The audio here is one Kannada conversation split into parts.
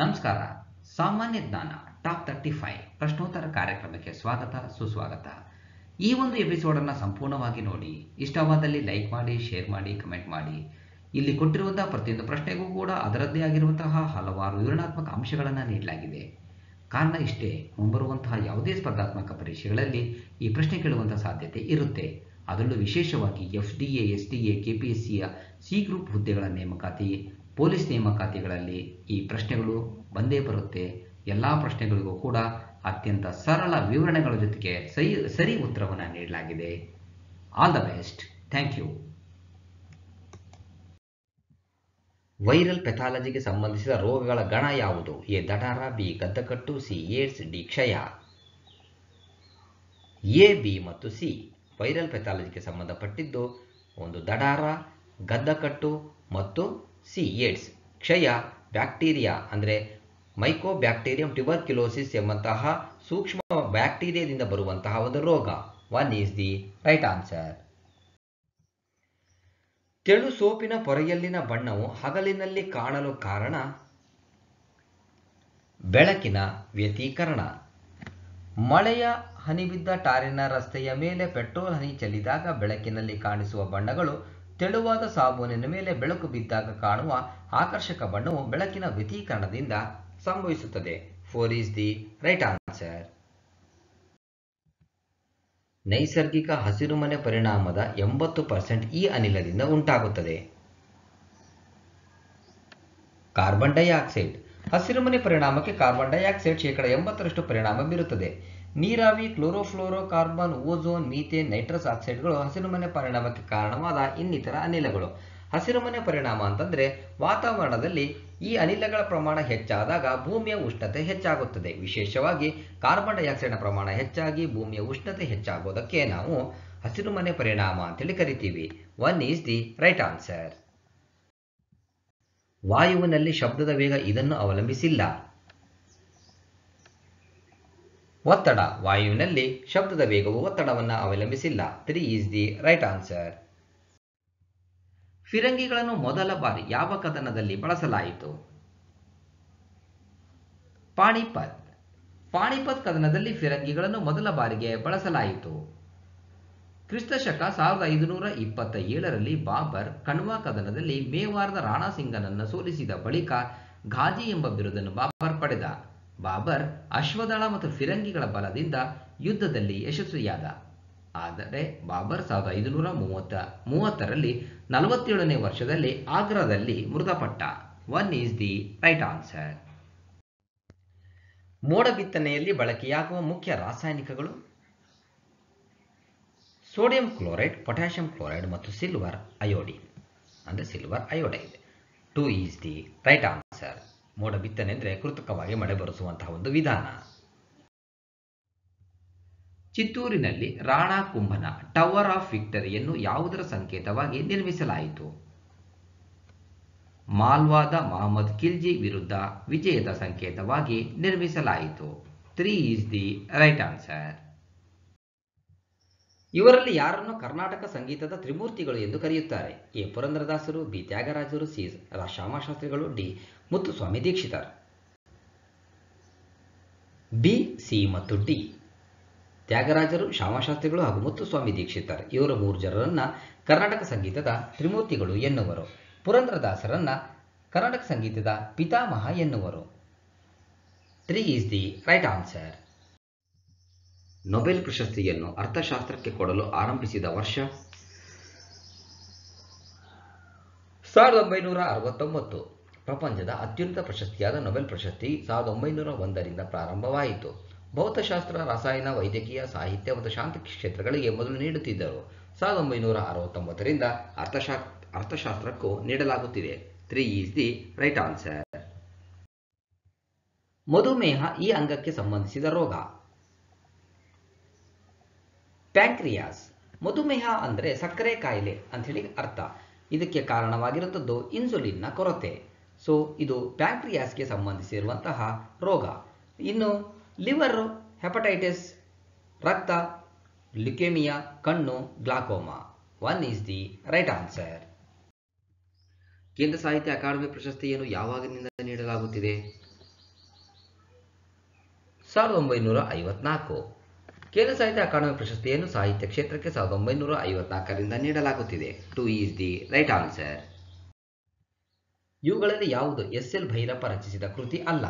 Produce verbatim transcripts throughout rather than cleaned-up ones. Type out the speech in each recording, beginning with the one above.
ನಮಸ್ಕಾರ. ಸಾಮಾನ್ಯ ಜ್ಞಾನ ಟಾಪ್ ಮೂವತ್ತೈದು ಪ್ರಶ್ನೋತ್ತರ ಕಾರ್ಯಕ್ರಮಕ್ಕೆ ಸ್ವಾಗತ ಸುಸ್ವಾಗತ. ಈ ಒಂದು ಎಪಿಸೋಡ್ ಅನ್ನು ಸಂಪೂರ್ಣವಾಗಿ ನೋಡಿ. ಇಷ್ಟವಾದಲ್ಲಿ ಲೈಕ್ ಮಾಡಿ, ಶೇರ್ ಮಾಡಿ, ಕಮೆಂಟ್ ಮಾಡಿ. ಇಲ್ಲಿ ಕೊಟ್ಟಿರುವಂತಹ ಪ್ರತಿಯೊಂದು ಪ್ರಶ್ನೆಗೂ ಕೂಡ ಅದರದ್ದೇ ಆಗಿರುವಂತಹ ಹಲವಾರು ವಿವರಣಾತ್ಮಕ ಅಂಶಗಳನ್ನು ನೀಡಲಾಗಿದೆ. ಕಾರಣ ಇಷ್ಟೇ, ಮುಂಬರುವಂತಹ ಯಾವುದೇ ಸ್ಪರ್ಧಾತ್ಮಕ ಪರೀಕ್ಷೆಗಳಲ್ಲಿ ಈ ಪ್ರಶ್ನೆ ಕೇಳುವಂತಹ ಸಾಧ್ಯತೆ ಇರುತ್ತೆ. ಅದರಲ್ಲೂ ವಿಶೇಷವಾಗಿ F D A, S D A, K P S ಸಿಯ ಸಿ ಗ್ರೂಪ್ ಹುದ್ದೆಗಳ ನೇಮಕಾತಿ, ಪೊಲೀಸ್ ನೇಮಕಾತಿಗಳಲ್ಲಿ ಈ ಪ್ರಶ್ನೆಗಳು ಬಂದೇ ಬರುತ್ತೆ. ಎಲ್ಲ ಪ್ರಶ್ನೆಗಳಿಗೂ ಕೂಡ ಅತ್ಯಂತ ಸರಳ ವಿವರಣೆಗಳ ಜೊತೆಗೆ ಸರಿ ಸರಿ ಉತ್ತರವನ್ನು ನೀಡಲಾಗಿದೆ. All the best. Thank you. Viral ಪೆಥಾಲಜಿಗೆ ಸಂಬಂಧಿಸಿದ ರೋಗಗಳ ಗಣ ಯಾವುದು? ಎ ದಟಾರ, ಬಿ ಗದ್ದಕಟ್ಟು, ಸಿ ಏಡ್ಸ್, ಡಿ ಕ್ಷಯ. ಎ, ಬಿ ಮತ್ತು ಸಿ ವೈರಲ್ ಪೆಥಾಲಜಿಗೆ ಸಂಬಂಧಪಟ್ಟಿದ್ದು ಒಂದು ದಟಾರ, ಗದ್ದಕಟ್ಟು ಮತ್ತು ಸಿ ಏಡ್ಸ್. ಕ್ಷಯ ಬ್ಯಾಕ್ಟೀರಿಯಾ ಅಂದರೆ ಮೈಕೋ ಬ್ಯಾಕ್ಟೀರಿಯಂ ಟ್ಯೂಬರ್ಕ್ಯುಲೋಸಿಸ್ ಎಂಬಂತಹ ಸೂಕ್ಷ್ಮ ಬ್ಯಾಕ್ಟೀರಿಯಾದಿಂದ ಬರುವಂತಹ ಒಂದು ರೋಗ. One is the right answer. ತೆಳು ಸೋಪಿನ ಪೊರೆಯಲ್ಲಿನ ಬಣ್ಣವು ಹಗಲಿನಲ್ಲಿ ಕಾಣಲು ಕಾರಣ? ಬೆಳಕಿನ ವ್ಯತೀಕರಣ. ಮಳೆಯ ಹನಿ ಬಿದ್ದ ಟಾರಿನ ರಸ್ತೆಯ ಮೇಲೆ ಪೆಟ್ರೋಲ್ ಹನಿ ಚೆಲ್ಲಿದಾಗ ಬೆಳಕಿನಲ್ಲಿ ಕಾಣಿಸುವ ಬಣ್ಣಗಳು. ತೆಳುವಾದ ಸಾಬೂನಿನ ಮೇಲೆ ಬೆಳಕು ಬಿದ್ದಾಗ ಕಾಣುವ ಆಕರ್ಷಕ ಬಣ್ಣವು ಬೆಳಕಿನ ವ್ಯತೀಕರಣದಿಂದ ಸಂಭವಿಸುತ್ತದೆ. Four is the right answer. ನೈಸರ್ಗಿಕ ಹಸಿರುಮನೆ ಪರಿಣಾಮದ ಎಂಬತ್ತು ಪರ್ಸೆಂಟ್ ಈ ಅನಿಲದಿಂದ ಉಂಟಾಗುತ್ತದೆ. Carbon dioxide. ಹಸಿರುಮನೆ ಪರಿಣಾಮಕ್ಕೆ ಕಾರ್ಬನ್ ಡೈಆಕ್ಸೈಡ್ ಶೇಕಡ ಎಂಬತ್ತರಷ್ಟು ಪರಿಣಾಮ ಬೀರುತ್ತದೆ. ನೀರಾವಿ, chlorofluorocarbon, ozone, methane, nitrous ಆಕ್ಸೈಡ್ಗಳು ಹಸಿರುಮನೆ ಪರಿಣಾಮಕ್ಕೆ ಕಾರಣವಾದ ಇನ್ನಿತರ ಅನಿಲಗಳು. ಹಸಿರುಮನೆ ಪರಿಣಾಮ ಅಂತಂದ್ರೆ ವಾತಾವರಣದಲ್ಲಿ ಈ ಅನಿಲಗಳ ಪ್ರಮಾಣ ಹೆಚ್ಚಾದಾಗ ಭೂಮಿಯ ಉಷ್ಣತೆ ಹೆಚ್ಚಾಗುತ್ತದೆ. ವಿಶೇಷವಾಗಿ ಕಾರ್ಬನ್ ಡೈಆಕ್ಸೈಡ್ನ ಪ್ರಮಾಣ ಹೆಚ್ಚಾಗಿ ಭೂಮಿಯ ಉಷ್ಣತೆ ಹೆಚ್ಚಾಗೋದಕ್ಕೆ ನಾವು ಹಸಿರುಮನೆ ಪರಿಣಾಮ ಅಂತೇಳಿ ಕರಿತೀವಿ. One is the right answer. ವಾಯುವಿನಲ್ಲಿ ಶಬ್ದದ ವೇಗ ಇದನ್ನು ಅವಲಂಬಿಸಿಲ್ಲ. ಒತ್ತಡ. ವಾಯುವಿನಲ್ಲಿ ಶಬ್ದದ ವೇಗವು ಒತ್ತಡವನ್ನು ಅವಲಂಬಿಸಿಲ್ಲ. Three is the right answer. ಫಿರಂಗಿಗಳನ್ನು ಮೊದಲ ಬಾರಿ ಯಾವ ಕದನದಲ್ಲಿ ಬಳಸಲಾಯಿತು? ಪಾಣಿಪತ್. ಪಾಣಿಪತ್ ಕದನದಲ್ಲಿ ಫಿರಂಗಿಗಳನ್ನು ಮೊದಲ ಬಾರಿಗೆ ಬಳಸಲಾಯಿತು. ಕ್ರಿಸ್ತಶಕ ಸಾವಿರದ ಐದುನೂರ ಇಪ್ಪತ್ತ ಏಳರಲ್ಲಿ ಬಾಬರ್ ಕಣ್ವಾ ಕದನದಲ್ಲಿ ಮೇವಾರದ ರಾಣಾ ಸಿಂಗನನ್ನು ಸೋಲಿಸಿದ ಬಳಿಕ ಘಾಜಿ ಎಂಬ ಬಿರುದನ್ನು ಬಾಬರ್ ಪಡೆದ. ಬಾಬರ್ ಅಶ್ವದಳ ಮತ್ತು ಫಿರಂಗಿಗಳ ಬಲದಿಂದ ಯುದ್ಧದಲ್ಲಿ ಯಶಸ್ವಿಯಾದ. ಆದರೆ ಬಾಬರ್ ಸಾವಿರದ ಐದುನೂರ ಮೂವತ್ತ ಮೂವತ್ತರಲ್ಲಿ ನಲವತ್ತೇಳನೇ ವರ್ಷದಲ್ಲಿ ಆಗ್ರಾದಲ್ಲಿ ಮೃತಪಟ್ಟ. One is the right answer. ಮೋಡ ಬಿತ್ತನೆಯಲ್ಲಿ ಬಳಕೆಯಾಗುವ ಮುಖ್ಯ ರಾಸಾಯನಿಕಗಳು? ಸೋಡಿಯಂ ಕ್ಲೋರೈಡ್, ಪೊಟ್ಯಾಷಿಯಂ ಕ್ಲೋರೈಡ್ ಮತ್ತು ಸಿಲ್ವರ್ ಅಯೋಡೈಡ್ ಅಂದರೆ silver iodide. Two is the right answer. ಮೋಡ ಬಿತ್ತನೆ ಅಂದರೆ ಕೃತಕವಾಗಿ ಮಳೆ ಬರೆಸುವಂತಹ ಒಂದು ವಿಧಾನ. ಚಿತ್ತೂರಿನಲ್ಲಿ ರಾಣಾ ಕುಂಭನ ಟವರ್ ಆಫ್ ವಿಕ್ಟರಿಯನ್ನು ಯಾವುದರ ಸಂಕೇತವಾಗಿ ನಿರ್ಮಿಸಲಾಯಿತು? ಮಾಲ್ವಾದ ಮಹಮ್ಮದ್ ಖಿಲ್ಜಿ ವಿರುದ್ಧ ವಿಜಯದ ಸಂಕೇತವಾಗಿ ನಿರ್ಮಿಸಲಾಯಿತು. Three is the right answer. ಇವರಲ್ಲಿ ಯಾರನ್ನು ಕರ್ನಾಟಕ ಸಂಗೀತದ ತ್ರಿಮೂರ್ತಿಗಳು ಎಂದು ಕರೆಯುತ್ತಾರೆ? ಎ ಪುರಂದರದಾಸರು, ಬಿ ತ್ಯಾಗರಾಜರು, ಸಿ ಶ್ಯಾಮಶಾಸ್ತ್ರಿಗಳು, ಡಿ ಮುತ್ತುಸ್ವಾಮಿ ದೀಕ್ಷಿತರು. ಬಿ, ಸಿ ಮತ್ತು ಡಿ. ತ್ಯಾಗರಾಜರು, ಶ್ಯಾಮಶಾಸ್ತ್ರಿಗಳು ಹಾಗೂ ಮುತ್ತುಸ್ವಾಮಿ ದೀಕ್ಷಿತರು ಇವರ ಮೂರು ಜನರನ್ನ ಕರ್ನಾಟಕ ಸಂಗೀತದ ತ್ರಿಮೂರ್ತಿಗಳು ಎನ್ನುವರು. ಪುರಂದರದಾಸರನ್ನ ಕರ್ನಾಟಕ ಸಂಗೀತದ ಪಿತಾಮಹ ಎನ್ನುವರು. Three is the right answer. Nobel ಪ್ರಶಸ್ತಿಯನ್ನು ಅರ್ಥಶಾಸ್ತ್ರಕ್ಕೆ ಕೊಡಲು ಆರಂಭಿಸಿದ ವರ್ಷ? ಸಾವಿರದ ಒಂಬೈನೂರ ಅರವತ್ತೊಂಬತ್ತು. ಪ್ರಪಂಚದ ಅತ್ಯುನ್ನತ ಪ್ರಶಸ್ತಿಯಾದ ನೊಬೆಲ್ ಪ್ರಶಸ್ತಿ ಸಾವಿರದ ಒಂಬೈನೂರ ಒಂದರಿಂದ ಪ್ರಾರಂಭವಾಯಿತು. ಭೌತಶಾಸ್ತ್ರ, ರಸಾಯನ, ವೈದ್ಯಕೀಯ, ಸಾಹಿತ್ಯ ಮತ್ತು ಶಾಂತಿ ಕ್ಷೇತ್ರಗಳಿಗೆ ಮೊದಲು ನೀಡುತ್ತಿದ್ದರು. ಸಾವಿರದ ಒಂಬೈನೂರ ಅರವತ್ತೊಂಬತ್ತರಿಂದ ಅರ್ಥಶಾ ಅರ್ಥಶಾಸ್ತ್ರಕ್ಕೂ ನೀಡಲಾಗುತ್ತಿದೆ. Three is the right answer. ಮಧುಮೇಹ ಈ ಅಂಗಕ್ಕೆ ಸಂಬಂಧಿಸಿದ ರೋಗ? ಪ್ಯಾಂಕ್ರಿಯಾಸ್. ಮಧುಮೇಹ ಅಂದರೆ ಸಕ್ಕರೆ ಕಾಯಿಲೆ ಅಂಥೇಳಿ ಅರ್ಥ. ಇದಕ್ಕೆ ಕಾರಣವಾಗಿರುತ್ತದ್ದು ಇನ್ಸುಲಿನ್ನ ಕೊರತೆ. ಸೊ ಇದು ಪ್ಯಾಂಕ್ರಿಯಾಸ್ಗೆ ಸಂಬಂಧಿಸಿರುವಂತಹ ರೋಗ. ಇನ್ನು ಲಿವರ್, ಹೆಪಟೈಟಿಸ್, ರಕ್ತ, ಲ್ಯುಕೇಮಿಯಾ, ಕಣ್ಣು, glaucoma. One is the right answer. ಕೇಂದ್ರ ಸಾಹಿತ್ಯ ಅಕಾಡೆಮಿ ಪ್ರಶಸ್ತಿಯನ್ನು ಯಾವಾಗಿನಿಂದ ನೀಡಲಾಗುತ್ತಿದೆ? ಸಾವಿರದ ಒಂಬೈನೂರ ಐವತ್ತನಾಲ್ಕು ಕೇಂದ್ರ ಸಾಹಿತ್ಯ ಅಕಾಡೆಮಿ ಪ್ರಶಸ್ತಿಯನ್ನು ಸಾಹಿತ್ಯ ಕ್ಷೇತ್ರಕ್ಕೆ ಸಾವಿರದ ಒಂಬೈನೂರ ಐವತ್ತನಾಲ್ಕು ರಿಂದ ನೀಡಲಾಗುತ್ತಿದೆ. Two is the right answer. ಇವುಗಳಲ್ಲಿ ಯಾವುದು ಎಸ್ ಎಲ್ ಭೈರಪ್ಪ ರಚಿಸಿದ ಕೃತಿ ಅಲ್ಲ?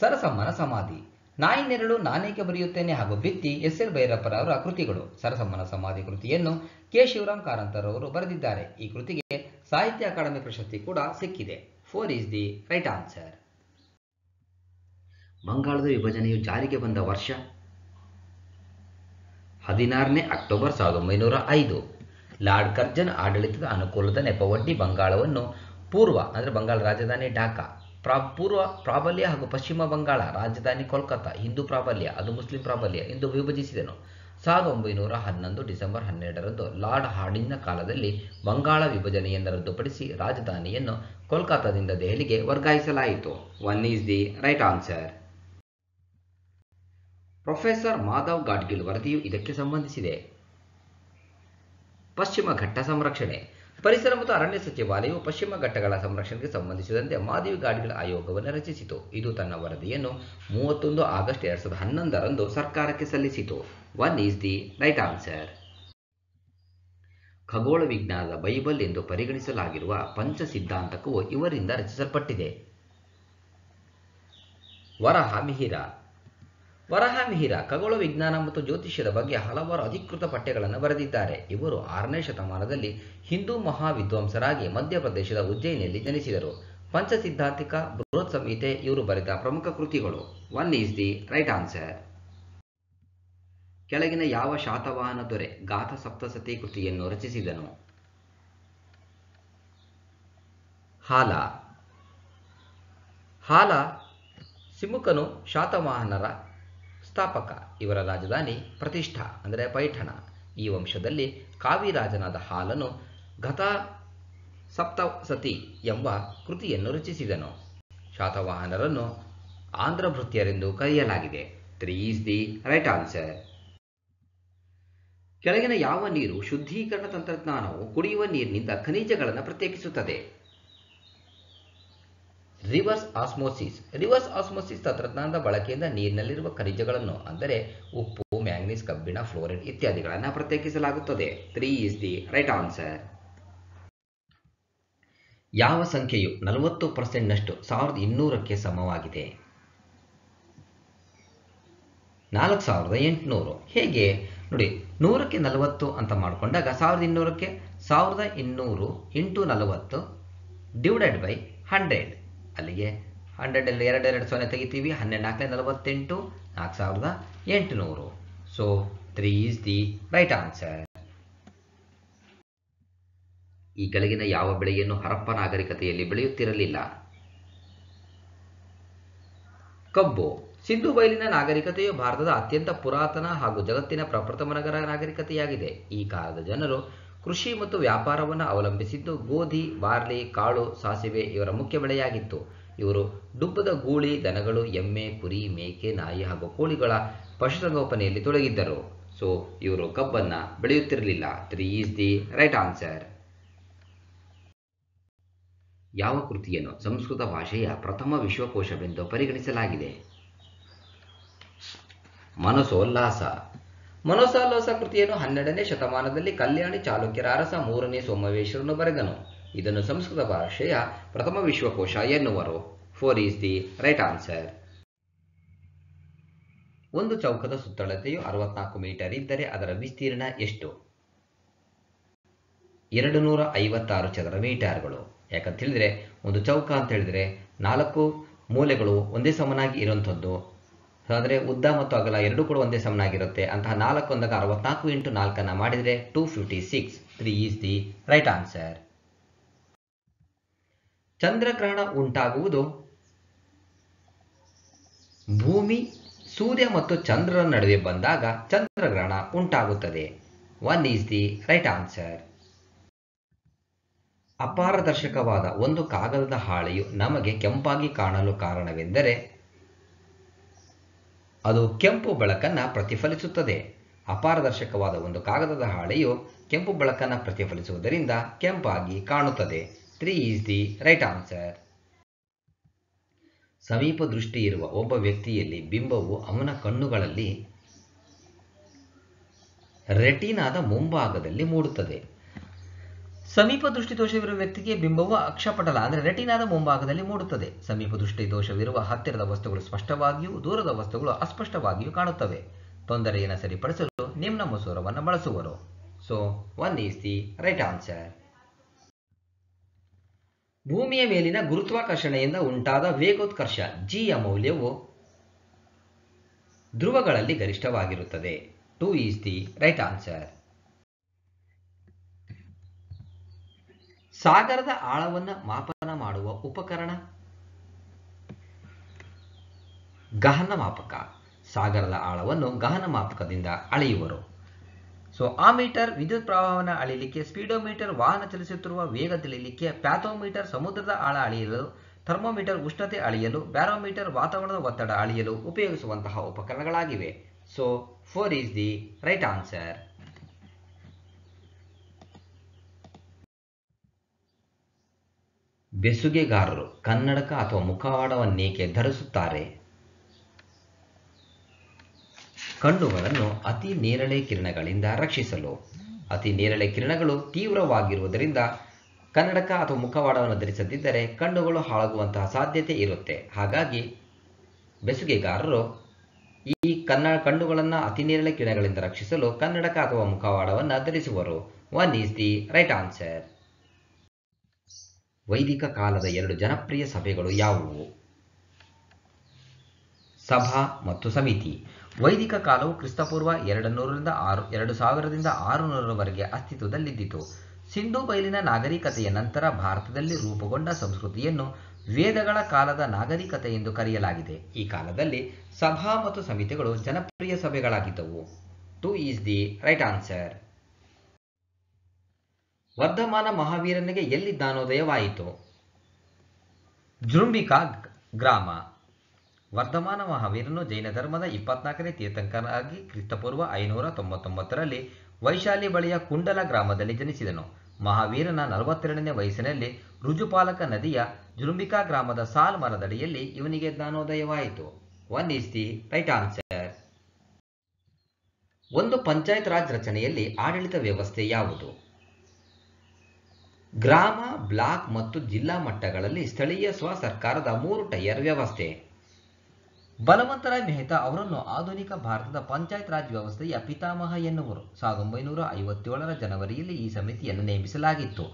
ಸರಸಮ್ಮನ ಸಮಾಧಿ, ನಾಯಿ ನೆರಳು ನಾನೇಕೆ ಬರೆಯುತ್ತೇನೆ ಹಾಗೂ ಬಿತ್ತಿ ಎಸ್ ಎಲ್ ಭೈರಪ್ಪರವರ ಕೃತಿಗಳು. ಸರಸಮ್ಮನ ಸಮಾಧಿ ಕೃತಿಯನ್ನು ಕೆ ಶಿವರಾಮ್ ಕಾರಂತರವರು ಬರೆದಿದ್ದಾರೆ. ಈ ಕೃತಿಗೆ ಸಾಹಿತ್ಯ ಅಕಾಡೆಮಿ ಪ್ರಶಸ್ತಿ ಕೂಡ ಸಿಕ್ಕಿದೆ. Four is the right answer. ಬಂಗಾಳದ ವಿಭಜನೆಯು ಜಾರಿಗೆ ಬಂದ ವರ್ಷ? ಹದಿನಾರನೇ ಅಕ್ಟೋಬರ್ ಸಾವಿರದ ಒಂಬೈನೂರ ಐದು. ಲಾರ್ಡ್ ಕರ್ಜನ್ ಆಡಳಿತದ ಅನುಕೂಲದ ನೆಪವೊಡ್ಡಿ ಬಂಗಾಳವನ್ನು ಪೂರ್ವ ಅಂದರೆ ಬಂಗಾಳ ರಾಜಧಾನಿ ಢಾಕಾ, ಪ್ರಾ ಪೂರ್ವ ಪ್ರಾಬಲ್ಯ ಹಾಗೂ ಪಶ್ಚಿಮ ಬಂಗಾಳ ರಾಜಧಾನಿ ಕೋಲ್ಕತ್ತಾ, ಹಿಂದೂ ಪ್ರಾಬಲ್ಯ ಅದು ಮುಸ್ಲಿಂ ಪ್ರಾಬಲ್ಯ ಎಂದು ವಿಭಜಿಸಿದನು. ಸಾವಿರದ ಒಂಬೈನೂರ ಹನ್ನೊಂದು ಡಿಸೆಂಬರ್ ಹನ್ನೆರಡರಂದು ಲಾರ್ಡ್ ಹಾರ್ಡಿಂಗ್ನ ಕಾಲದಲ್ಲಿ ಬಂಗಾಳ ವಿಭಜನೆಯನ್ನು ರದ್ದುಪಡಿಸಿ ರಾಜಧಾನಿಯನ್ನು ಕೋಲ್ಕತ್ತಾದಿಂದ ದೆಹಲಿಗೆ ವರ್ಗಾಯಿಸಲಾಯಿತು. One is the right answer. Professor Madhav Gadgil ವರದಿಯು ಇದಕ್ಕೆ ಸಂಬಂಧಿಸಿದೆ. ಪಶ್ಚಿಮ ಘಟ್ಟ ಸಂರಕ್ಷಣೆ. ಪರಿಸರ ಮತ್ತು ಅರಣ್ಯ ಸಚಿವಾಲಯವು ಪಶ್ಚಿಮ ಘಟ್ಟಗಳ ಸಂರಕ್ಷಣೆಗೆ ಸಂಬಂಧಿಸಿದಂತೆ ಮಾಧವ್ ಗಾಡ್ಗಿಲ್ ಆಯೋಗವನ್ನು ರಚಿಸಿತು. ಇದು ತನ್ನ ವರದಿಯನ್ನು ಮೂವತ್ತೊಂದು ಆಗಸ್ಟ್ ಎರಡ್ ಸಾವಿರದ ಹನ್ನೊಂದರಂದು ಸರ್ಕಾರಕ್ಕೆ ಸಲ್ಲಿಸಿತು. One is the right answer. ಖಗೋಳ ವಿಜ್ಞಾನದ ಬೈಬಲ್ ಎಂದು ಪರಿಗಣಿಸಲಾಗಿರುವ ಪಂಚ ಸಿದ್ಧಾಂತಕವು ಇವರಿಂದ ರಚಿಸಲ್ಪಟ್ಟಿದೆ. ವರಾಹ ಮಿಹಿರ. ವರಾಹ ಮಿಹಿರ ಖಗೋಳ ವಿಜ್ಞಾನ ಮತ್ತು ಜ್ಯೋತಿಷ್ಯದ ಬಗ್ಗೆ ಹಲವಾರು ಅಧಿಕೃತ ಪಠ್ಯಗಳನ್ನು ಬರೆದಿದ್ದಾರೆ. ಇವರು ಆರನೇ ಶತಮಾನದಲ್ಲಿ ಹಿಂದೂ ಮಹಾವಿದ್ವಾಂಸರಾಗಿ ಮಧ್ಯಪ್ರದೇಶದ ಉಜ್ಜಯಿನಿಯಲ್ಲಿ ಜನಿಸಿದರು. ಪಂಚಸಿದ್ಧಾಂತಿಕ, ಬೃಹತ್ ಸಂಹಿತೆ ಇವರು ಬರೆದ ಪ್ರಮುಖ ಕೃತಿಗಳು. One is the right answer. ಕೆಳಗಿನ ಯಾವ ಶಾತವಾಹನ ದೊರೆ ಗಾಥ ಸಪ್ತಸತಿ ಕೃತಿಯನ್ನು ರಚಿಸಿದನು? ಹಾಲ. ಹಾಲ ಸಿಮುಕನು ಶಾತವಾಹನರ ಸ್ಥಾಪಕ. ಇವರ ರಾಜಧಾನಿ ಪ್ರತಿಷ್ಠಾ ಅಂದರೆ ಪೈಠಣ. ಈ ವಂಶದಲ್ಲಿ ಕಾವಿರಾಜನಾದ ಹಾಲನು ಗಾಥಾ ಸಪ್ತಸತಿ ಎಂಬ ಕೃತಿಯನ್ನು ರಚಿಸಿದನು. ಶಾತವಾಹನರನ್ನು ಆಂಧ್ರ ಭೃತ್ಯರೆಂದು ಕರೆಯಲಾಗಿದೆ. Three is the right answer. ಕೆಳಗಿನ ಯಾವ ನೀರು ಶುದ್ಧೀಕರಣ ತಂತ್ರಜ್ಞಾನವು ಕುಡಿಯುವ ನೀರಿನಿಂದ ಖನಿಜಗಳನ್ನು ಪ್ರತ್ಯೇಕಿಸುತ್ತದೆ? Reverse osmosis. ರಿವರ್ಸ್ ಆಸ್ಮೋಸಿಸ್ ತಂತ್ರಜ್ಞಾನದ ಬಳಕೆಯಿಂದ ನೀರಿನಲ್ಲಿರುವ ಖನಿಜಗಳನ್ನು ಅಂದರೆ ಉಪ್ಪು, ಮ್ಯಾಂಗ್ನೀಸ್, ಕಬ್ಬಿಣ, ಫ್ಲೋರೈಡ್ ಇತ್ಯಾದಿಗಳನ್ನು ಪ್ರತ್ಯೇಕಿಸಲಾಗುತ್ತದೆ. Three is the right answer. ಯಾವ ಸಂಖ್ಯೆಯು ನಲವತ್ತು ಪರ್ಸೆಂಟ್ನಷ್ಟು ಸಾವಿರದ ಇನ್ನೂರಕ್ಕೆ ಸಮವಾಗಿದೆ? ನಾಲ್ಕು ಸಾವಿರದ ಎಂಟುನೂರು. ಹೇಗೆ ನೋಡಿ, ನೂರಕ್ಕೆ ನಲವತ್ತು ಅಂತ ಮಾಡಿಕೊಂಡಾಗ ಸಾವಿರದ ಇನ್ನೂರಕ್ಕೆ ಸಾವಿರದ ಇನ್ನೂರು ಇಂಟು ನಲವತ್ತು ಡಿವೈಡೆಡ್ ಬೈ ಹಂಡ್ರೆಡ್. ಅಲ್ಲಿಗೆ ಹಂಡ್ರೆಡಲ್ಲಿ ಎರಡು ಎರಡು ಸೊನ್ನೆ ತೆಗಿತೀವಿ. ಹನ್ನೆರಡು ನಾಲ್ಕನೇ ನಲವತ್ತೆಂಟು, ನಾಲ್ಕು ಸಾವಿರದ ಎಂಟುನೂರು. So three is the right answer. ಈ ಕೆಳಗಿನ ಯಾವ ಬೆಳೆಯನ್ನು ಹರಪ್ಪ ನಾಗರಿಕತೆಯಲ್ಲಿ ಬೆಳೆಯುತ್ತಿರಲಿಲ್ಲ? ಕಬ್ಬು. ಸಿಂಧು ಬಯಲಿನ ನಾಗರಿಕತೆಯು ಭಾರತದ ಅತ್ಯಂತ ಪುರಾತನ ಹಾಗೂ ಜಗತ್ತಿನ ಪ್ರಪ್ರಥಮ ನಗರ ನಾಗರಿಕತೆಯಾಗಿದೆ. ಈ ಕಾಲದ ಜನರು ಕೃಷಿ ಮತ್ತು ವ್ಯಾಪಾರವನ್ನು ಅವಲಂಬಿಸಿದ್ದು ಗೋಧಿ, ಬಾರ್ಲಿ, ಕಾಳು, ಸಾಸಿವೆ ಇವರ ಮುಖ್ಯ ಬೆಳೆಯಾಗಿತ್ತು. ಇವರು ಡುಬ್ಬದ ಗೂಳಿ, ದನಗಳು, ಎಮ್ಮೆ, ಕುರಿ, ಮೇಕೆ, ನಾಯಿ ಹಾಗೂ ಕೋಳಿಗಳ ಪಶುಸಂಗೋಪನೆಯಲ್ಲಿ ತೊಡಗಿದ್ದರು. ಸೊ ಇವರು ಕಬ್ಬನ್ನು ಬೆಳೆಯುತ್ತಿರಲಿಲ್ಲ. Three is the right answer. ಯಾವ ಕೃತಿಯನ್ನು ಸಂಸ್ಕೃತ ಭಾಷೆಯ ಪ್ರಥಮ ವಿಶ್ವಕೋಶವೆಂದು ಪರಿಗಣಿಸಲಾಗಿದೆ? ಮನಸೋಲ್ಲಾಸ. ಮನಸೋಲ್ಲಾಸ ಕೃತಿಯನ್ನು ಹನ್ನೆರಡನೇ ಶತಮಾನದಲ್ಲಿ ಕಲ್ಯಾಣಿ ಚಾಲುಕ್ಯರ ಅರಸ ಮೂರನೇ ಸೋಮವೇಶ್ವರನು ಬರೆದನು. ಇದನ್ನು ಸಂಸ್ಕೃತ ಭಾಷೆಯ ಪ್ರಥಮ ವಿಶ್ವಕೋಶ ಎನ್ನುವರು. Four is the right answer. ಒಂದು ಚೌಕದ ಸುತ್ತಳತೆಯು ಅರವತ್ನಾಲ್ಕು ಮೀಟರ್ ಇದ್ದರೆ ಅದರ ವಿಸ್ತೀರ್ಣ ಎಷ್ಟು? ಎರಡು ನೂರ ಐವತ್ತಾರು ಚದರ ಮೀಟರ್ಗಳು. ಯಾಕಂತ ಹೇಳಿದ್ರೆ ಒಂದು ಚೌಕ ಅಂತ ಹೇಳಿದ್ರೆ ನಾಲ್ಕು ಮೂಲೆಗಳು ಒಂದೇ ಸಮನಾಗಿ ಇರುವಂಥದ್ದು, ಅಂದರೆ ಉದ್ದ ಮತ್ತು ಅಗಲ ಎರಡೂ ಕೂಡ ಒಂದೇ ಸಮನಾಗಿರುತ್ತೆ. ಅಂತಹ ನಾಲ್ಕು ಒಂದಾಗ ಅರವತ್ನಾಲ್ಕು ಇಂಟು ನಾಲ್ಕನ್ನು ಮಾಡಿದರೆ two fifty six. Three is the right answer. ಚಂದ್ರಗ್ರಹಣ ಉಂಟಾಗುವುದು ಭೂಮಿ, ಸೂರ್ಯ ಮತ್ತು ಚಂದ್ರರ ನಡುವೆ ಬಂದಾಗ ಚಂದ್ರಗ್ರಹಣ ಉಂಟಾಗುತ್ತದೆ. One is the right answer. ಅಪಾರದರ್ಶಕವಾದ ಒಂದು ಕಾಗದದ ಹಾಳೆಯು ನಮಗೆ ಕೆಂಪಾಗಿ ಕಾಣಲು ಕಾರಣವೆಂದರೆ ಅದು ಕೆಂಪು ಬೆಳಕನ್ನು ಪ್ರತಿಫಲಿಸುತ್ತದೆ. ಅಪಾರದರ್ಶಕವಾದ ಒಂದು ಕಾಗದದ ಹಾಳೆಯು ಕೆಂಪು ಬೆಳಕನ್ನು ಪ್ರತಿಫಲಿಸುವುದರಿಂದ ಕೆಂಪಾಗಿ ಕಾಣುತ್ತದೆ. Three is the right answer. ಸಮೀಪ ದೃಷ್ಟಿ ಇರುವ ಒಬ್ಬ ವ್ಯಕ್ತಿಯಲ್ಲಿ ಬಿಂಬವು ಅವನ ಕಣ್ಣುಗಳಲ್ಲಿ ರೆಟಿನಾದ ಮುಂಭಾಗದಲ್ಲಿ ಮೂಡುತ್ತದೆ. ಸಮೀಪ ದೃಷ್ಟಿ ದೋಷವಿರುವ ವ್ಯಕ್ತಿಗೆ ಬಿಂಬವು ಅಕ್ಷಪಟಲ ಅಂದರೆ ರೆಟಿನಾದ ಮುಂಭಾಗದಲ್ಲಿ ಮೂಡುತ್ತದೆ. ಸಮೀಪ ದೃಷ್ಟಿ ದೋಷವಿರುವ ಹತ್ತಿರದ ವಸ್ತುಗಳು ಸ್ಪಷ್ಟವಾಗಿಯೂ ದೂರದ ವಸ್ತುಗಳು ಅಸ್ಪಷ್ಟವಾಗಿಯೂ ಕಾಣುತ್ತವೆ. ತೊಂದರೆಯನ್ನು ಸರಿಪಡಿಸಲು ನಿಮ್ನ ಮುಸುರವನ್ನು ಬಳಸುವರು. So one is the right answer. ಭೂಮಿಯ ಮೇಲಿನ ಗುರುತ್ವಾಕರ್ಷಣೆಯಿಂದ ಉಂಟಾದ ವೇಗೋತ್ಕರ್ಷ ಜಿಯ ಮೌಲ್ಯವು ಧ್ರುವಗಳಲ್ಲಿ ಗರಿಷ್ಠವಾಗಿರುತ್ತದೆ. Two is the right answer. ಸಾಗರದ ಆಳವನ್ನು ಮಾಪನ ಮಾಡುವ ಉಪಕರಣ ಗಹನ ಮಾಪಕ. ಸಾಗರದ ಆಳವನ್ನು ಗಹನ ಮಾಪಕದಿಂದ ಅಳೆಯುವರು. ಸೊ ಆ ಮೀಟರ್, ವಿದ್ಯುತ್ ಪ್ರವಾಹವನ್ನು ಅಳೆಯಲಿಕ್ಕೆ ಸ್ಪೀಡೋಮೀಟರ್, ವಾಹನ ಚಲಿಸುತ್ತಿರುವ ವೇಗ ತಿಳಿಯಲಿಕ್ಕೆ ಪ್ಯಾಥೋಮೀಟರ್, ಸಮುದ್ರದ ಆಳ ಅಳೆಯಲು, ಥರ್ಮೋಮೀಟರ್ ಉಷ್ಣತೆ ಅಳೆಯಲು, ಬ್ಯಾರೋಮೀಟರ್ ವಾತಾವರಣದ ಒತ್ತಡ ಅಳೆಯಲು ಉಪಯೋಗಿಸುವಂತಹ ಉಪಕರಣಗಳಾಗಿವೆ. So four is the right answer. ಬೆಸುಗೆಗಾರರು ಕನ್ನಡಕ ಅಥವಾ ಮುಖವಾಡವನ್ನೇಕೆ ಧರಿಸುತ್ತಾರೆ? ಕಣ್ಣುಗಳನ್ನು ಅತಿ ನೇರಳೆ ಕಿರಣಗಳಿಂದ ರಕ್ಷಿಸಲು. ಅತಿ ನೇರಳೆ ಕಿರಣಗಳು ತೀವ್ರವಾಗಿರುವುದರಿಂದ ಕನ್ನಡಕ ಅಥವಾ ಮುಖವಾಡವನ್ನು ಧರಿಸದಿದ್ದರೆ ಕಣ್ಣುಗಳು ಹಾಳಾಗುವಂತಹ ಸಾಧ್ಯತೆ ಇರುತ್ತೆ. ಹಾಗಾಗಿ ಬೆಸುಗೆಗಾರರು ಈ ಕನ್ನ ಕಣ್ಣುಗಳನ್ನು ಅತಿ ನೇರಳೆ ಕಿರಣಗಳಿಂದ ರಕ್ಷಿಸಲು ಕನ್ನಡಕ ಅಥವಾ ಮುಖವಾಡವನ್ನು ಧರಿಸುವರು. One is the right answer. ವೈದಿಕ ಕಾಲದ ಎರಡು ಜನಪ್ರಿಯ ಸಭೆಗಳು ಯಾವುವು? ಸಭಾ ಮತ್ತು ಸಮಿತಿ. ವೈದಿಕ ಕಾಲವು ಕ್ರಿಸ್ತಪೂರ್ವ ಎರಡು ನೂರರಿಂದ ಆರು ಎರಡು ಸಾವಿರದಿಂದ ಆರು ನೂರರವರೆಗೆ ಅಸ್ತಿತ್ವದಲ್ಲಿದ್ದಿತು. ಸಿಂಧು ಬಯಲಿನ ನಾಗರಿಕತೆಯ ನಂತರ ಭಾರತದಲ್ಲಿ ರೂಪುಗೊಂಡ ಸಂಸ್ಕೃತಿಯನ್ನು ವೇದಗಳ ಕಾಲದ ನಾಗರಿಕತೆ ಎಂದು ಕರೆಯಲಾಗಿದೆ. ಈ ಕಾಲದಲ್ಲಿ ಸಭಾ ಮತ್ತು ಸಮಿತಿಗಳು ಜನಪ್ರಿಯ ಸಭೆಗಳಾಗಿದ್ದವು. Two is the right answer. Vardhamana ಮಹಾವೀರನಿಗೆ ಎಲ್ಲಿ ಜ್ಞಾನೋದಯವಾಯಿತು? ಜೃಂಬಿಕಾ ಗ್ರಾಮ. ವರ್ಧಮಾನ ಮಹಾವೀರನು ಜೈನ ಧರ್ಮದ ಇಪ್ಪತ್ನಾಲ್ಕನೇ ತೀರ್ಥಂಕರಾಗಿ ಕ್ರಿಸ್ತಪೂರ್ವ ಐನೂರ ತೊಂಬತ್ತೊಂಬತ್ತರಲ್ಲಿ ವೈಶಾಲಿ ಬಳಿಯ ಕುಂಡಲ ಗ್ರಾಮದಲ್ಲಿ ಜನಿಸಿದನು. ಮಹಾವೀರನ ನಲವತ್ತೆರಡನೇ ವಯಸ್ಸಿನಲ್ಲಿ ರುಜುಪಾಲಕ ನದಿಯ ಜೃಂಬಿಕಾ ಗ್ರಾಮದ ಸಾಲ್ ಮರದಡಿಯಲ್ಲಿ ಇವನಿಗೆ ಜ್ಞಾನೋದಯವಾಯಿತು. One is the right answer. ಒಂದು ಪಂಚಾಯತ್ ರಾಜ್ ರಚನೆಯಲ್ಲಿ ಆಡಳಿತ ವ್ಯವಸ್ಥೆ ಯಾವುದು? ಗ್ರಾಮ, ಬ್ಲಾಕ್ ಮತ್ತು ಜಿಲ್ಲಾ ಮಟ್ಟಗಳಲ್ಲಿ ಸ್ಥಳೀಯ ಸ್ವ ಸರ್ಕಾರದ ಮೂರು ಟೈರ್ ವ್ಯವಸ್ಥೆ. ಬಲವಂತರಾಯ್ ಮೆಹ್ತಾ ಅವರನ್ನು ಆಧುನಿಕ ಭಾರತದ ಪಂಚಾಯತ್ ರಾಜ್ ವ್ಯವಸ್ಥೆಯ ಪಿತಾಮಹ ಎನ್ನುವರು. ಸಾವಿರದ ಒಂಬೈನೂರ ಐವತ್ತೇಳರ ಜನವರಿಯಲ್ಲಿ ಈ ಸಮಿತಿಯನ್ನು ನೇಮಿಸಲಾಗಿತ್ತು.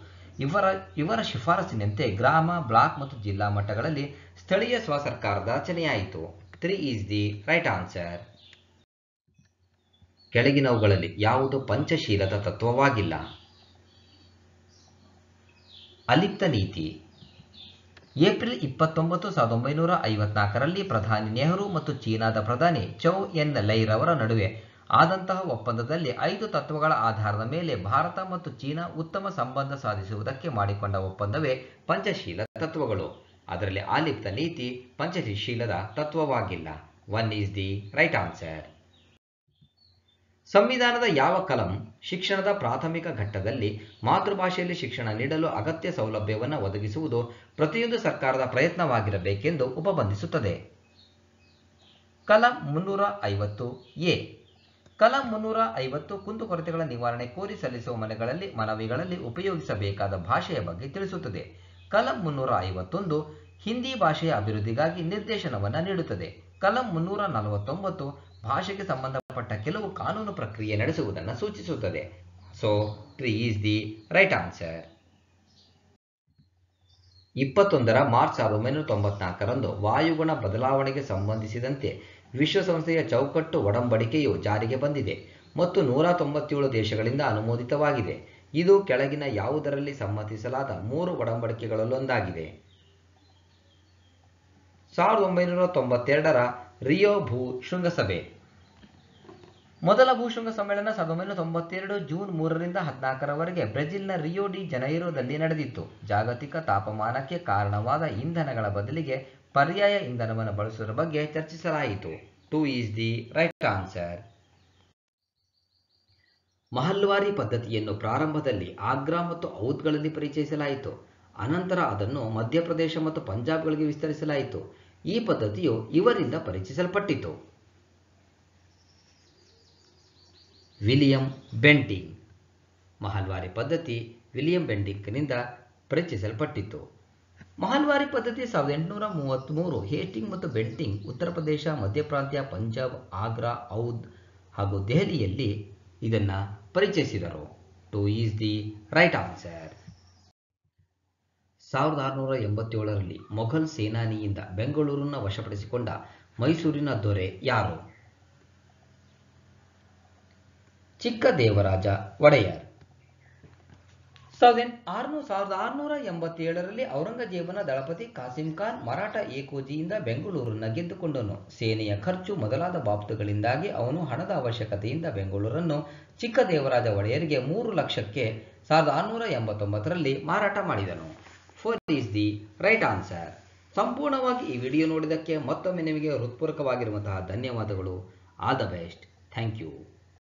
ಇವರ ಇವರ ಶಿಫಾರಸಿನಂತೆ ಗ್ರಾಮ, ಬ್ಲಾಕ್ ಮತ್ತು ಜಿಲ್ಲಾ ಮಟ್ಟಗಳಲ್ಲಿ ಸ್ಥಳೀಯ ಸ್ವ ಸರ್ಕಾರದ ರಚನೆಯಾಯಿತು. Three is the right answer. ಕೆಳಗಿನವುಗಳಲ್ಲಿ ಯಾವುದು ಪಂಚಶೀಲದ ತತ್ವವಾಗಿಲ್ಲ? ಅಲಿಪ್ತ ನೀತಿ. ಏಪ್ರಿಲ್ ಇಪ್ಪತ್ತೊಂಬತ್ತು ಸಾವಿರದ ಒಂಬೈನೂರ ಐವತ್ನಾಲ್ಕರಲ್ಲಿ ಪ್ರಧಾನಿ ನೆಹರು ಮತ್ತು ಚೀನಾದ ಪ್ರಧಾನಿ ಚೌ ಎನ್ ಲೈರವರ ನಡುವೆ ಆದಂತಹ ಒಪ್ಪಂದದಲ್ಲಿ ಐದು ತತ್ವಗಳ ಆಧಾರದ ಮೇಲೆ ಭಾರತ ಮತ್ತು ಚೀನಾ ಉತ್ತಮ ಸಂಬಂಧ ಸಾಧಿಸುವುದಕ್ಕೆ ಮಾಡಿಕೊಂಡ ಒಪ್ಪಂದವೇ ಪಂಚಶೀಲ ತತ್ವಗಳು. ಅದರಲ್ಲಿ ಆಲಿಪ್ತ ನೀತಿ ಪಂಚಶೀಲದ ತತ್ವವಾಗಿಲ್ಲ. One is the right answer. ಸಂವಿಧಾನದ ಯಾವ ಕಲಂ ಶಿಕ್ಷಣದ ಪ್ರಾಥಮಿಕ ಘಟ್ಟದಲ್ಲಿ ಮಾತೃಭಾಷೆಯಲ್ಲಿ ಶಿಕ್ಷಣ ನೀಡಲು ಅಗತ್ಯ ಸೌಲಭ್ಯವನ್ನು ಒದಗಿಸುವುದು ಪ್ರತಿಯೊಂದು ಸರ್ಕಾರದ ಪ್ರಯತ್ನವಾಗಿರಬೇಕೆಂದು ಉಪಬಂಧಿಸುತ್ತದೆ? ಕಲಂ ಮುನ್ನೂರ ಐವತ್ತು ಎ. ಕಲಂ ಮುನ್ನೂರ ಐವತ್ತು ಕುಂದುಕೊರತೆಗಳ ನಿವಾರಣೆ ಕೋರಿ ಸಲ್ಲಿಸುವ ಮನೆಗಳಲ್ಲಿ ಮನವಿಗಳಲ್ಲಿ ಉಪಯೋಗಿಸಬೇಕಾದ ಭಾಷೆಯ ಬಗ್ಗೆ ತಿಳಿಸುತ್ತದೆ. ಕಲಂ ಮುನ್ನೂರ ಐವತ್ತೊಂದು ಹಿಂದಿ ಭಾಷೆಯ ಅಭಿವೃದ್ಧಿಗಾಗಿ ನಿರ್ದೇಶನವನ್ನು ನೀಡುತ್ತದೆ. ಕಲಂ ಮುನ್ನೂರ ನಲವತ್ತೊಂಬತ್ತು ಭಾಷೆಗೆ ಸಂಬಂಧಪಟ್ಟ ಕೆಲವು ಕಾನೂನು ಪ್ರಕ್ರಿಯೆ ನಡೆಸುವುದನ್ನು ಸೂಚಿಸುತ್ತದೆ. So three is the right answer. ಇಪ್ಪತ್ತೊಂದರ ಮಾರ್ಚ್ ಸಾವಿರದ ಒಂಬೈನೂರ ತೊಂಬತ್ನಾಲ್ಕರಂದು ವಾಯುಗುಣ ಬದಲಾವಣೆಗೆ ಸಂಬಂಧಿಸಿದಂತೆ ವಿಶ್ವಸಂಸ್ಥೆಯ ಚೌಕಟ್ಟು ಒಡಂಬಡಿಕೆಯು ಜಾರಿಗೆ ಬಂದಿದೆ ಮತ್ತು ನೂರ ತೊಂಬತ್ತೇಳು ದೇಶಗಳಿಂದ ಅನುಮೋದಿತವಾಗಿದೆ. ಇದು ಕೆಳಗಿನ ಯಾವುದರಲ್ಲಿ ಸಮ್ಮತಿಸಲಾದ ಮೂರು ಒಡಂಬಡಿಕೆಗಳಲ್ಲೊಂದಾಗಿದೆ? ಸಾವಿರದ ಒಂಬೈನೂರ ತೊಂಬತ್ತೆರಡರ ರಿಯೋ ಭೂ ಶೃಂಗಸಭೆ. ಮೊದಲ ಭೂಶೃಂಗ ಸಮ್ಮೇಳನ ಸಾವಿರದ ಒಂಬೈನೂರ ತೊಂಬತ್ತೆರಡು ಜೂನ್ ಮೂರರಿಂದ ಹದಿನಾಲ್ಕರವರೆಗೆ ಬ್ರೆಜಿಲ್ನ ರಿಯೋ ಡಿ ಜನೈರೋದಲ್ಲಿ ನಡೆದಿತ್ತು. ಜಾಗತಿಕ ತಾಪಮಾನಕ್ಕೆ ಕಾರಣವಾದ ಇಂಧನಗಳ ಬದಲಿಗೆ ಪರ್ಯಾಯ ಇಂಧನವನ್ನು ಬಳಸುವ ಬಗ್ಗೆ ಚರ್ಚಿಸಲಾಯಿತು. Two is the right answer. Mahalwari ಪದ್ಧತಿಯನ್ನು ಪ್ರಾರಂಭದಲ್ಲಿ ಆಗ್ರಾ ಮತ್ತು ಔಧ್ಗಳಲ್ಲಿ ಪರಿಚಯಿಸಲಾಯಿತು. ಅನಂತರ ಅದನ್ನು ಮಧ್ಯಪ್ರದೇಶ ಮತ್ತು ಪಂಜಾಬ್ಗಳಿಗೆ ವಿಸ್ತರಿಸಲಾಯಿತು. ಈ ಪದ್ಧತಿಯು ಇವರಿಂದ ಪರಿಚಯಿಸಲ್ಪಟ್ಟಿತು. ವಿಲಿಯಂ ಬೆಂಟಿಂಗ್ ಮಹಾಲ್ವಾರಿ ಪದ್ಧತಿ ವಿಲಿಯಂ ಬೆಂಟಿಂಗ್ನಿಂದ ಪರಿಚಯಿಸಲ್ಪಟ್ಟಿತು. ಮಹಾಲ್ವಾರಿ ಪದ್ಧತಿ ಸಾವಿರದ ಎಂಟುನೂರ ಮೂವತ್ತ್ಮೂರು ಹೇಸ್ಟಿಂಗ್ ಮತ್ತು ಬೆಂಟಿಂಗ್ ಉತ್ತರ ಪ್ರದೇಶ, ಮಧ್ಯಪ್ರಾಂತ್ಯ, ಪಂಜಾಬ್, ಆಗ್ರಾ, ಔದ್ ಹಾಗೂ ದೆಹಲಿಯಲ್ಲಿ ಇದನ್ನು ಪರಿಚಯಿಸಿದರು. Two is the right answer. ಸಾವಿರದ ಆರುನೂರ ಎಂಬತ್ತೇಳರಲ್ಲಿ ಮೊಘಲ್ ಸೇನಾನಿಯಿಂದ ಬೆಂಗಳೂರನ್ನು ವಶಪಡಿಸಿಕೊಂಡ ಮೈಸೂರಿನ ದೊರೆ ಯಾರು? ಚಿಕ್ಕದೇವರಾಜ ಒಡೆಯರ್. ಸಾವಿರದ ಆರುನೂರ ಸಾವಿರದ ಆರುನೂರ ಎಂಬತ್ತೇಳರಲ್ಲಿ ಔರಂಗಜೇಬನ ದಳಪತಿ ಕಾಸಿಂ ಖಾನ್ ಮರಾಠ ಏಕೋಜಿಯಿಂದ ಬೆಂಗಳೂರನ್ನು ಗೆದ್ದುಕೊಂಡನು. ಸೇನೆಯ ಖರ್ಚು ಮೊದಲಾದ ಬಾಬ್ತುಗಳಿಂದಾಗಿ ಅವನು ಹಣದ ಅವಶ್ಯಕತೆಯಿಂದ ಬೆಂಗಳೂರನ್ನು ಚಿಕ್ಕದೇವರಾಜ ಒಡೆಯರಿಗೆ ಮೂರು ಲಕ್ಷಕ್ಕೆ ಸಾವಿರದ ಆರುನೂರ ಎಂಬತ್ತೊಂಬತ್ತರಲ್ಲಿ ಮಾರಾಟ ಮಾಡಿದನು. Four is the right answer. ಸಂಪೂರ್ಣವಾಗಿ ಈ ವಿಡಿಯೋ ನೋಡಿದ್ದಕ್ಕೆ ಮತ್ತೊಮ್ಮೆ ನಿಮಗೆ ಹೃತ್ಪೂರ್ವಕವಾಗಿರುವಂತಹ ಧನ್ಯವಾದಗಳು. All the best. Thank you.